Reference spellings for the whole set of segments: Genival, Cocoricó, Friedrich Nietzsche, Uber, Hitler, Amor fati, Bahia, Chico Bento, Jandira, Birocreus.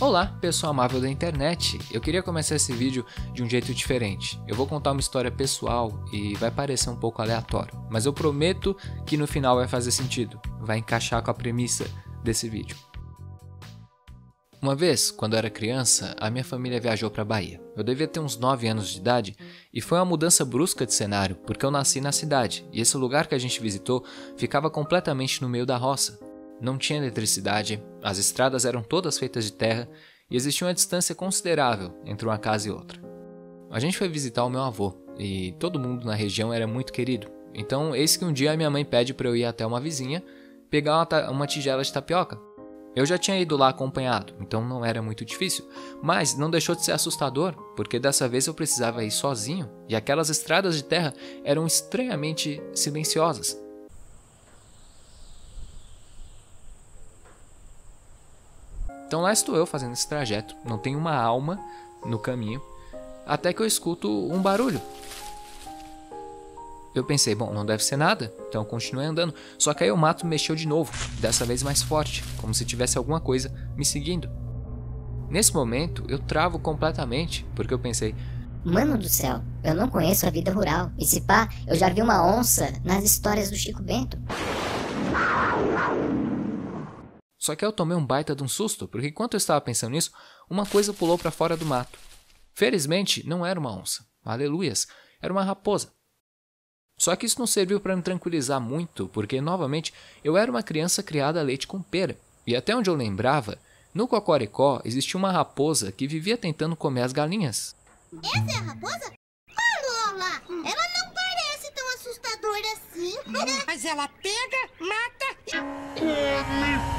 Olá, pessoal amável da internet! Eu queria começar esse vídeo de um jeito diferente. Eu vou contar uma história pessoal e vai parecer um pouco aleatório, mas eu prometo que no final vai fazer sentido, vai encaixar com a premissa desse vídeo. Uma vez, quando eu era criança, a minha família viajou para a Bahia. Eu devia ter uns 9 anos de idade e foi uma mudança brusca de cenário, porque eu nasci na cidade e esse lugar que a gente visitou ficava completamente no meio da roça. Não tinha eletricidade, as estradas eram todas feitas de terra e existia uma distância considerável entre uma casa e outra. A gente foi visitar o meu avô e todo mundo na região era muito querido, então eis que um dia a minha mãe pede para eu ir até uma vizinha pegar uma tigela de tapioca. Eu já tinha ido lá acompanhado, então não era muito difícil, mas não deixou de ser assustador, porque dessa vez eu precisava ir sozinho e aquelas estradas de terra eram estranhamente silenciosas. Então lá estou eu fazendo esse trajeto, não tem uma alma no caminho, até que eu escuto um barulho. Eu pensei, bom, não deve ser nada, então eu continuei andando, só que aí o mato mexeu de novo, dessa vez mais forte, como se tivesse alguma coisa me seguindo. Nesse momento, eu travo completamente, porque eu pensei, mano do céu, eu não conheço a vida rural, e se pá, eu já vi uma onça nas histórias do Chico Bento. Só que eu tomei um baita de um susto, porque enquanto eu estava pensando nisso, uma coisa pulou para fora do mato. Felizmente, não era uma onça, aleluias, era uma raposa. Só que isso não serviu para me tranquilizar muito, porque, novamente, eu era uma criança criada a leite com pera. E até onde eu lembrava, no Cocoricó existia uma raposa que vivia tentando comer as galinhas. Essa é a raposa? Olá, ela não parece tão assustadora assim. Mas ela pega, mata e come.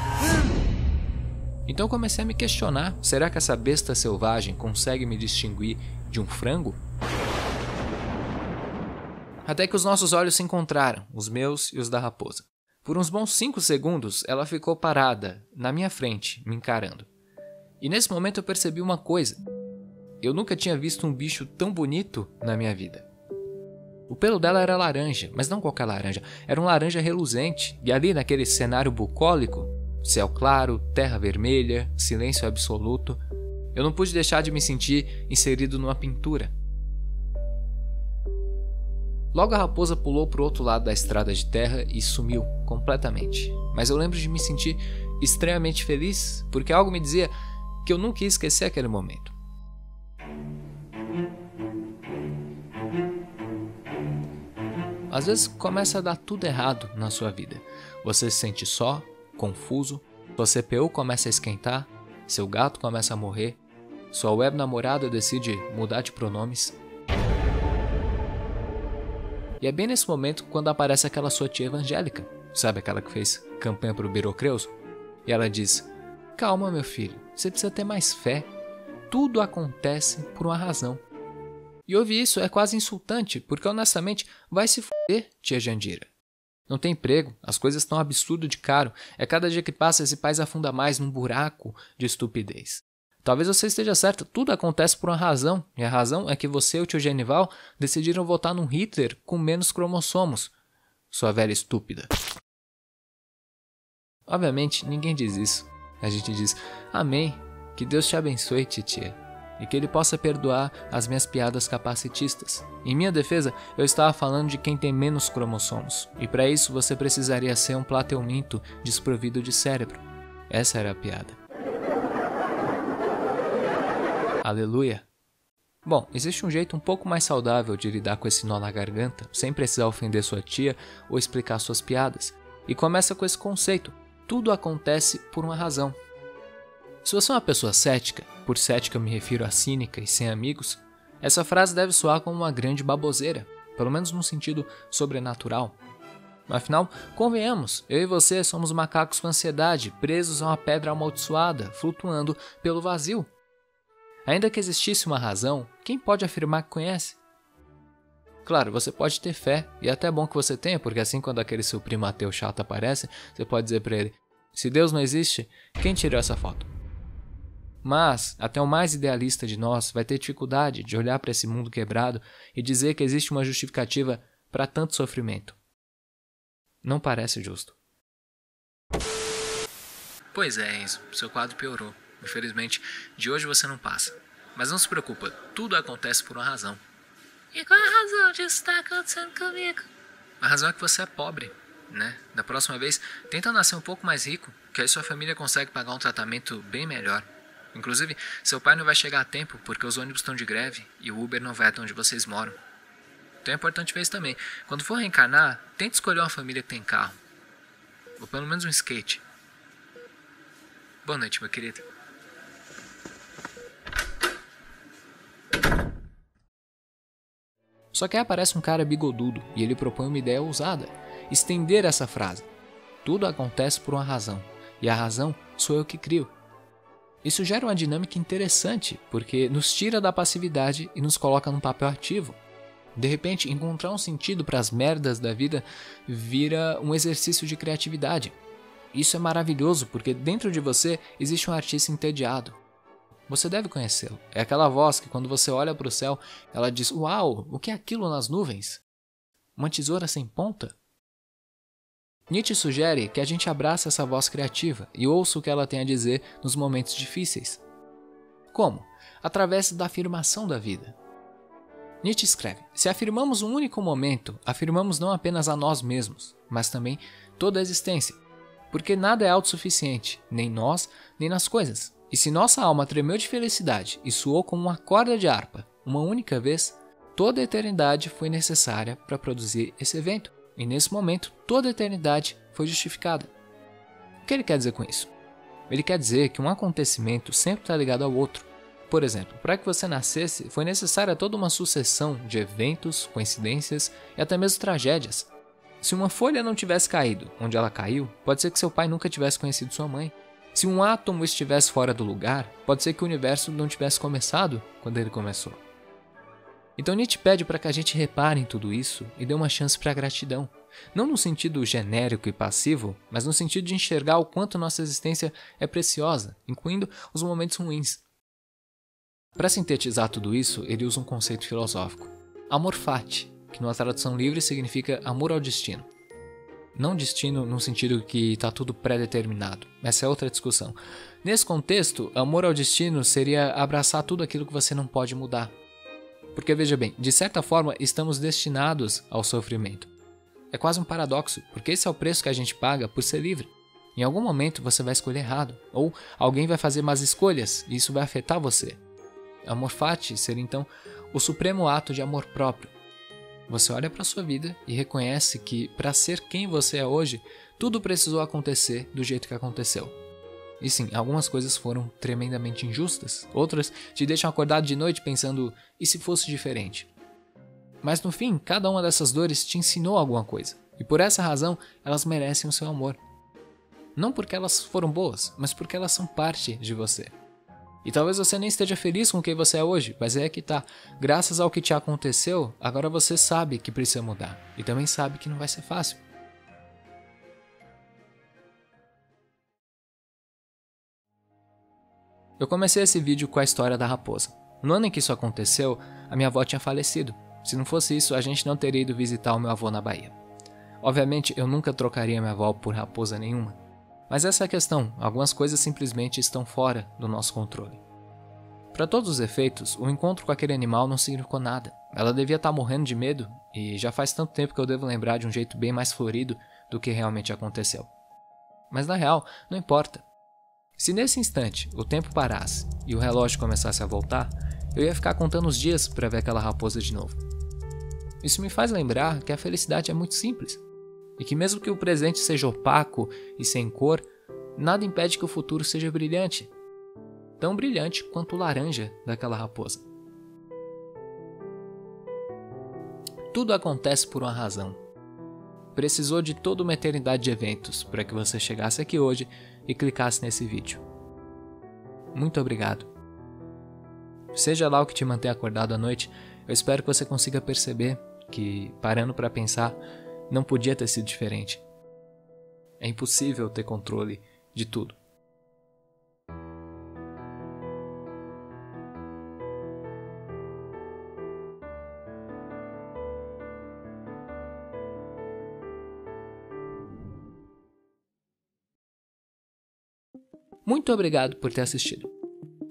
Então eu comecei a me questionar, será que essa besta selvagem consegue me distinguir de um frango? Até que os nossos olhos se encontraram, os meus e os da raposa. Por uns bons 5 segundos, ela ficou parada, na minha frente, me encarando. E nesse momento eu percebi uma coisa. Eu nunca tinha visto um bicho tão bonito na minha vida. O pelo dela era laranja, mas não qualquer laranja, era um laranja reluzente. E ali naquele cenário bucólico, céu claro, terra vermelha, silêncio absoluto. Eu não pude deixar de me sentir inserido numa pintura. Logo a raposa pulou para o outro lado da estrada de terra e sumiu completamente. Mas eu lembro de me sentir estranhamente feliz, porque algo me dizia que eu nunca ia esquecer aquele momento. Às vezes começa a dar tudo errado na sua vida. Você se sente só, confuso, sua CPU começa a esquentar, seu gato começa a morrer, sua web namorada decide mudar de pronomes. E é bem nesse momento quando aparece aquela sua tia evangélica, sabe aquela que fez campanha pro Birocreus? E ela diz, calma meu filho, você precisa ter mais fé, tudo acontece por uma razão. E ouvir isso é quase insultante, porque honestamente vai se fuder, tia Jandira. Não tem emprego, as coisas estão absurdo de caro, é cada dia que passa esse país afunda mais num buraco de estupidez. Talvez você esteja certo, tudo acontece por uma razão, e a razão é que você e o tio Genival decidiram votar num Hitler com menos cromossomos, sua velha estúpida. Obviamente, ninguém diz isso. A gente diz, amém, que Deus te abençoe, titia, e que ele possa perdoar as minhas piadas capacitistas. Em minha defesa, eu estava falando de quem tem menos cromossomos, e para isso você precisaria ser um plateuminto desprovido de cérebro. Essa era a piada. Aleluia! Bom, existe um jeito um pouco mais saudável de lidar com esse nó na garganta, sem precisar ofender sua tia ou explicar suas piadas. E começa com esse conceito, tudo acontece por uma razão. Se você é uma pessoa cética, por cética eu me refiro a cínica e sem amigos, essa frase deve soar como uma grande baboseira, pelo menos num sentido sobrenatural. Afinal, convenhamos, eu e você somos macacos com ansiedade, presos a uma pedra amaldiçoada, flutuando pelo vazio. Ainda que existisse uma razão, quem pode afirmar que conhece? Claro, você pode ter fé, e é até bom que você tenha, porque assim quando aquele seu primo ateu chato aparece, você pode dizer pra ele, se Deus não existe, quem tirou essa foto? Mas, até o mais idealista de nós vai ter dificuldade de olhar para esse mundo quebrado e dizer que existe uma justificativa para tanto sofrimento. Não parece justo. Pois é, Enzo, seu quadro piorou. Infelizmente, de hoje você não passa. Mas não se preocupa, tudo acontece por uma razão. E qual é a razão disso estar acontecendo comigo? A razão é que você é pobre, né? Da próxima vez, tenta nascer um pouco mais rico, que aí sua família consegue pagar um tratamento bem melhor. Inclusive, seu pai não vai chegar a tempo porque os ônibus estão de greve e o Uber não vai até onde vocês moram. Então é importante ver isso também. Quando for reencarnar, tente escolher uma família que tem carro. Ou pelo menos um skate. Boa noite, meu querido. Só que aí aparece um cara bigodudo e ele propõe uma ideia ousada. Estender essa frase. Tudo acontece por uma razão. E a razão sou eu que crio. Isso gera uma dinâmica interessante, porque nos tira da passividade e nos coloca num papel ativo. De repente, encontrar um sentido para as merdas da vida vira um exercício de criatividade. Isso é maravilhoso, porque dentro de você existe um artista entediado. Você deve conhecê-lo. É aquela voz que quando você olha para o céu, ela diz, uau, o que é aquilo nas nuvens? Uma tesoura sem ponta? Nietzsche sugere que a gente abrace essa voz criativa e ouça o que ela tem a dizer nos momentos difíceis. Como? Através da afirmação da vida. Nietzsche escreve, se afirmamos um único momento, afirmamos não apenas a nós mesmos, mas também toda a existência, porque nada é autossuficiente, nem nós, nem nas coisas. E se nossa alma tremeu de felicidade e suou como uma corda de harpa, uma única vez, toda a eternidade foi necessária para produzir esse evento. E nesse momento, toda a eternidade foi justificada. O que ele quer dizer com isso? Ele quer dizer que um acontecimento sempre está ligado ao outro. Por exemplo, para que você nascesse, foi necessária toda uma sucessão de eventos, coincidências e até mesmo tragédias. Se uma folha não tivesse caído onde ela caiu, pode ser que seu pai nunca tivesse conhecido sua mãe. Se um átomo estivesse fora do lugar, pode ser que o universo não tivesse começado quando ele começou. Então Nietzsche pede para que a gente repare em tudo isso e dê uma chance para a gratidão. Não no sentido genérico e passivo, mas no sentido de enxergar o quanto nossa existência é preciosa, incluindo os momentos ruins. Para sintetizar tudo isso, ele usa um conceito filosófico, amor fati, que numa tradução livre significa amor ao destino. Não destino no sentido que está tudo pré-determinado, essa é outra discussão. Nesse contexto, amor ao destino seria abraçar tudo aquilo que você não pode mudar. Porque veja bem, de certa forma estamos destinados ao sofrimento. É quase um paradoxo, porque esse é o preço que a gente paga por ser livre. Em algum momento você vai escolher errado, ou alguém vai fazer más escolhas e isso vai afetar você. Amor fati seria então o supremo ato de amor próprio. Você olha para sua vida e reconhece que, para ser quem você é hoje, tudo precisou acontecer do jeito que aconteceu. E sim, algumas coisas foram tremendamente injustas, outras te deixam acordado de noite pensando, e se fosse diferente? Mas no fim, cada uma dessas dores te ensinou alguma coisa, e por essa razão, elas merecem o seu amor. Não porque elas foram boas, mas porque elas são parte de você. E talvez você nem esteja feliz com quem você é hoje, mas é que tá, graças ao que te aconteceu, agora você sabe que precisa mudar, e também sabe que não vai ser fácil. Eu comecei esse vídeo com a história da raposa. No ano em que isso aconteceu, a minha avó tinha falecido. Se não fosse isso, a gente não teria ido visitar o meu avô na Bahia. Obviamente, eu nunca trocaria minha avó por raposa nenhuma. Mas essa é a questão, algumas coisas simplesmente estão fora do nosso controle. Para todos os efeitos, o encontro com aquele animal não significou nada. Ela devia estar morrendo de medo, e já faz tanto tempo que eu devo lembrar de um jeito bem mais florido do que realmente aconteceu. Mas na real, não importa. Se nesse instante o tempo parasse e o relógio começasse a voltar, eu ia ficar contando os dias para ver aquela raposa de novo. Isso me faz lembrar que a felicidade é muito simples, e que mesmo que o presente seja opaco e sem cor, nada impede que o futuro seja brilhante, tão brilhante quanto o laranja daquela raposa. Tudo acontece por uma razão. Precisou de toda uma eternidade de eventos para que você chegasse aqui hoje e clicasse nesse vídeo. Muito obrigado. Seja lá o que te mantém acordado à noite, eu espero que você consiga perceber que, parando para pensar, não podia ter sido diferente. É impossível ter controle de tudo. Muito obrigado por ter assistido.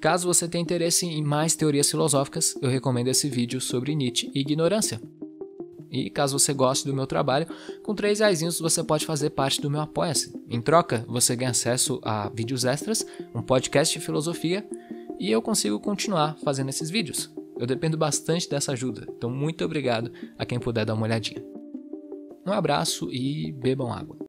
Caso você tenha interesse em mais teorias filosóficas, eu recomendo esse vídeo sobre Nietzsche e ignorância. E caso você goste do meu trabalho, com R$3 você pode fazer parte do meu Apoia-se. Em troca, você ganha acesso a vídeos extras, um podcast de filosofia, e eu consigo continuar fazendo esses vídeos. Eu dependo bastante dessa ajuda, então muito obrigado a quem puder dar uma olhadinha. Um abraço e bebam água.